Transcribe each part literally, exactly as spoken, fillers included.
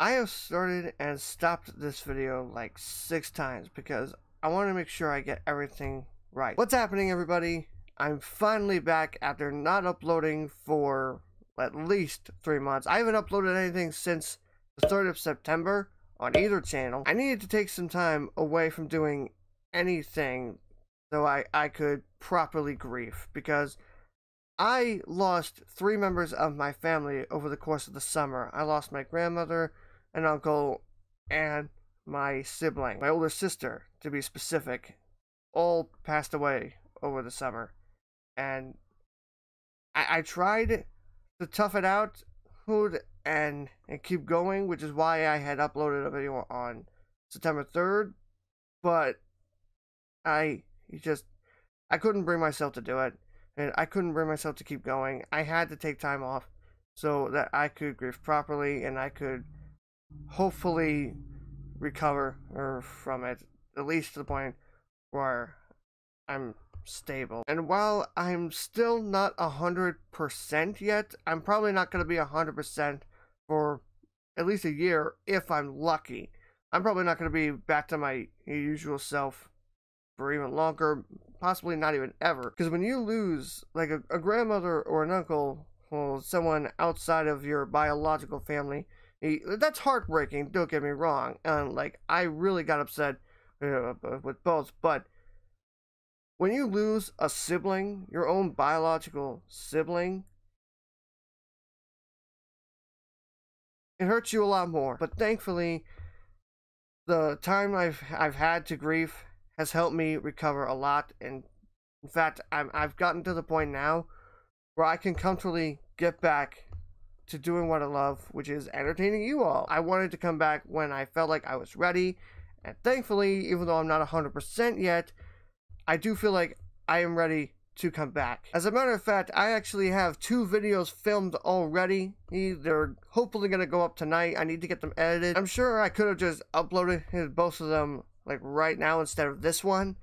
I have started and stopped this video like six times because I want to make sure I get everything right. What's happening, everybody? I'm finally back after not uploading for at least three months. I haven't uploaded anything since the third of September on either channel. I needed to take some time away from doing anything so I, I could properly grieve, because I lost three members of my family over the course of the summer. I lost my grandmother, an uncle, and my sibling, my older sister to be specific, all passed away over the summer. And I, I tried to tough it out and, and keep going, which is why I had uploaded a video on September third, but I just I couldn't bring myself to do it, and I couldn't bring myself to keep going. I had to take time off so that I could grieve properly and I could hopefully recover from it, at least to the point where I'm stable. And while I'm still not a hundred percent yet, I'm probably not going to be a hundred percent for at least a year if I'm lucky. I'm probably not going to be back to my usual self for even longer, possibly not even ever, because when you lose like a, a grandmother or an uncle or someone outside of your biological family, that's heartbreaking, don't get me wrong, and like I really got upset uh, with both. But when you lose a sibling, your own biological sibling, it hurts you a lot more. But thankfully, the time I've I've had to grieve has helped me recover a lot. And in fact, I'm, I've gotten to the point now where I can comfortably get back to doing what I love, which is entertaining you all. I wanted to come back when I felt like I was ready. And thankfully, even though I'm not one hundred percent yet, I do feel like I am ready to come back. As a matter of fact, I actually have two videos filmed already. They're hopefully going to go up tonight. I need to get them edited. I'm sure I could have just uploaded both of them like right now instead of this one,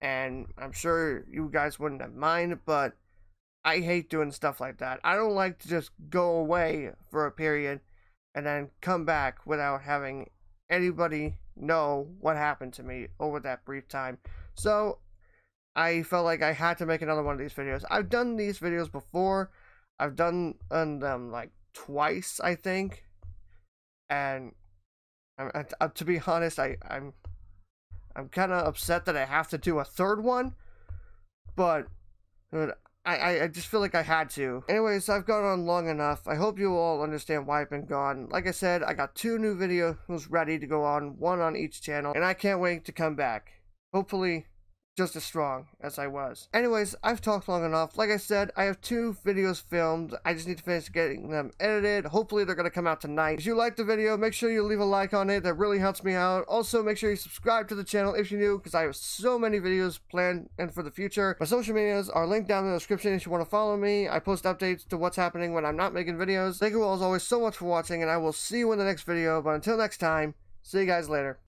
and I'm sure you guys wouldn't have mind, but I hate doing stuff like that. I don't like to just go away for a period and then come back without having anybody know what happened to me over that brief time. So I felt like I had to make another one of these videos. I've done these videos before. I've done them like twice, I think. And I'm, I, to be honest, I, I'm I'm kind of upset that I have to do a third one, but I, I, I just feel like I had to. Anyways, I've gone on long enough. I hope you all understand why I've been gone. Like I said, I got two new videos ready to go on, one on each channel, and I can't wait to come back. Hopefully just as strong as I was. Anyways, I've talked long enough. Like I said, I have two videos filmed. I just need to finish getting them edited. Hopefully they're going to come out tonight. If you liked the video, make sure you leave a like on it. That really helps me out. Also, make sure you subscribe to the channel if you're new, because I have so many videos planned and for the future. My social medias are linked down in the description if you want to follow me. I post updates to what's happening when I'm not making videos. Thank you all as always so much for watching, and I will see you in the next video. But until next time, see you guys later.